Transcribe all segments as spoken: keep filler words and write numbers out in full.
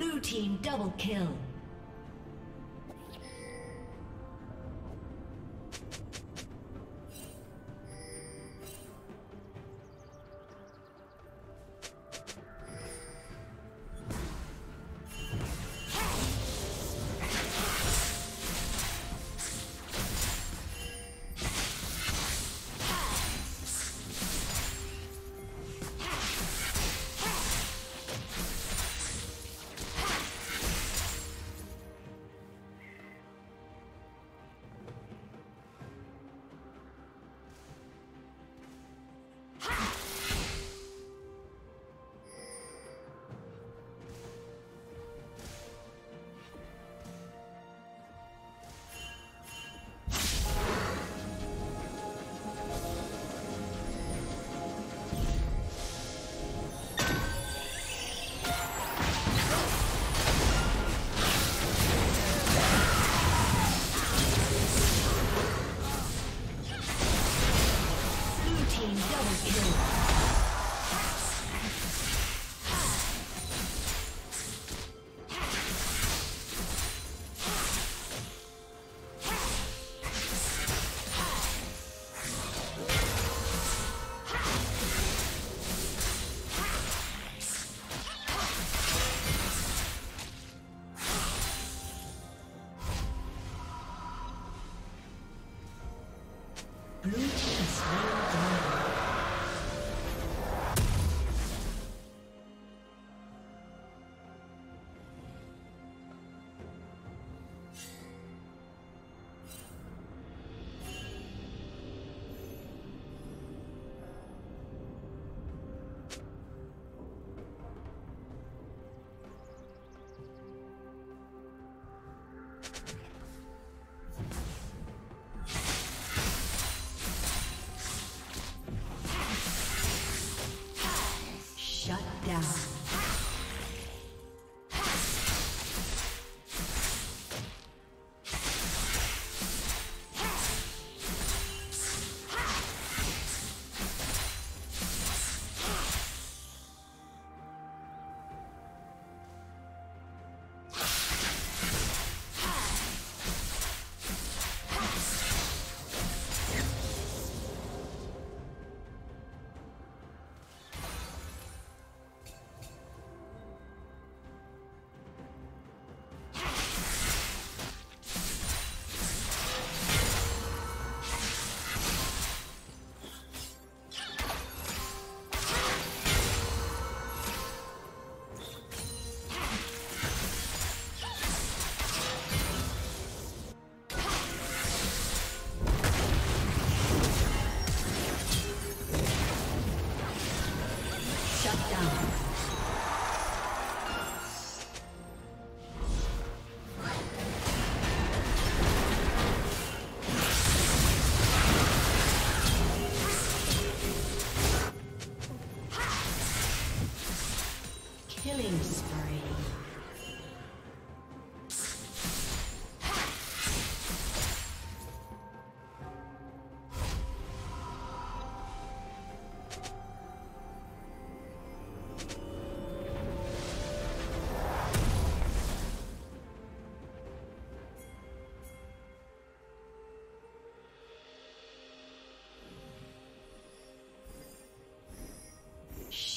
Blue team double kill.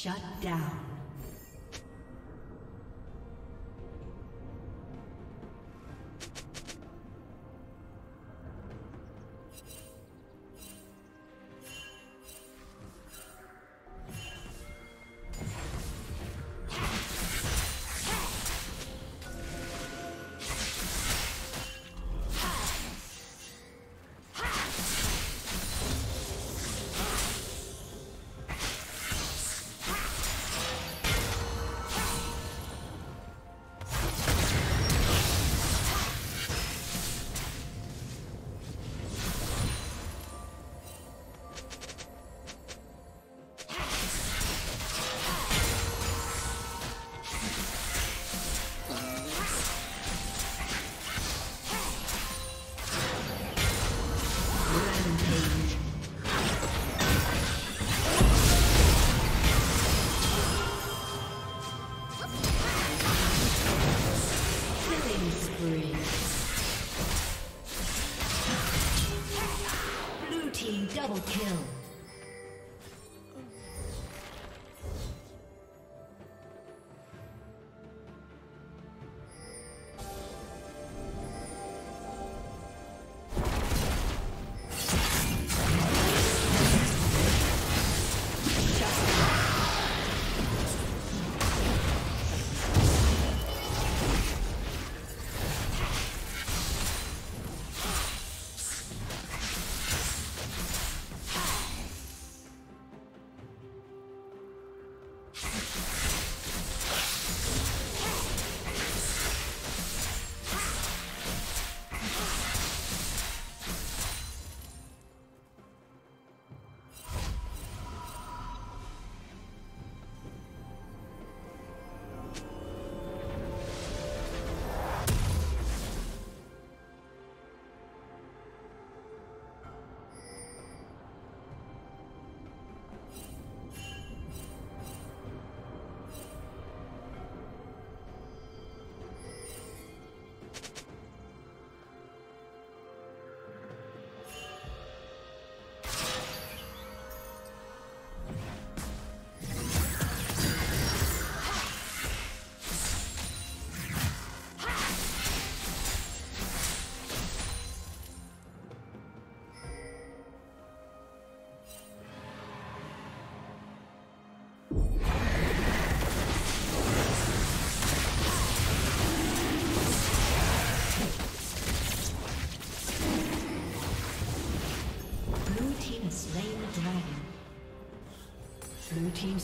Shut down. Blue team's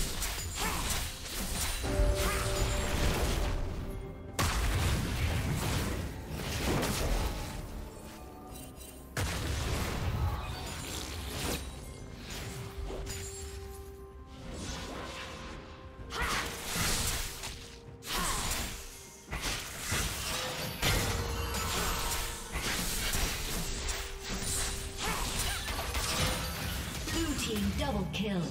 Double kill.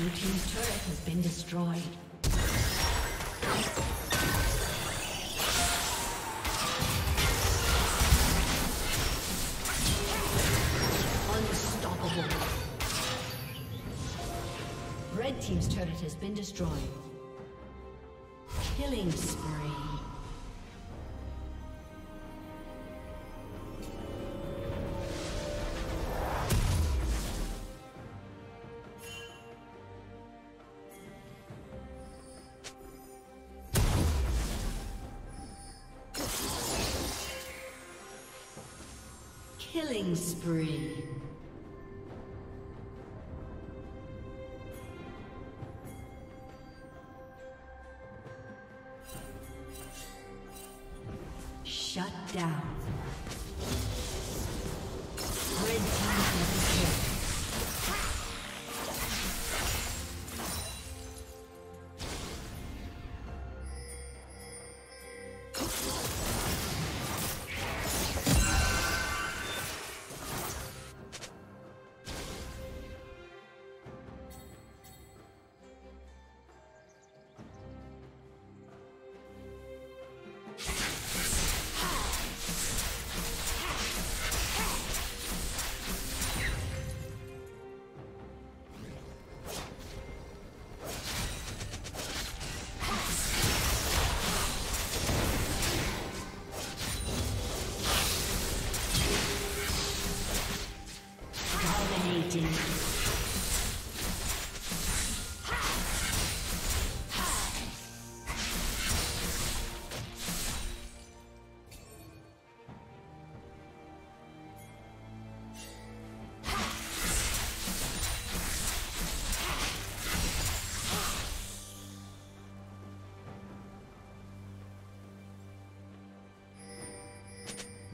Blue team's turret has been destroyed. Unstoppable. Red team's turret has been destroyed. Killing spree. Killing spree. Shut down. Red team has been killed.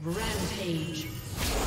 Rampage.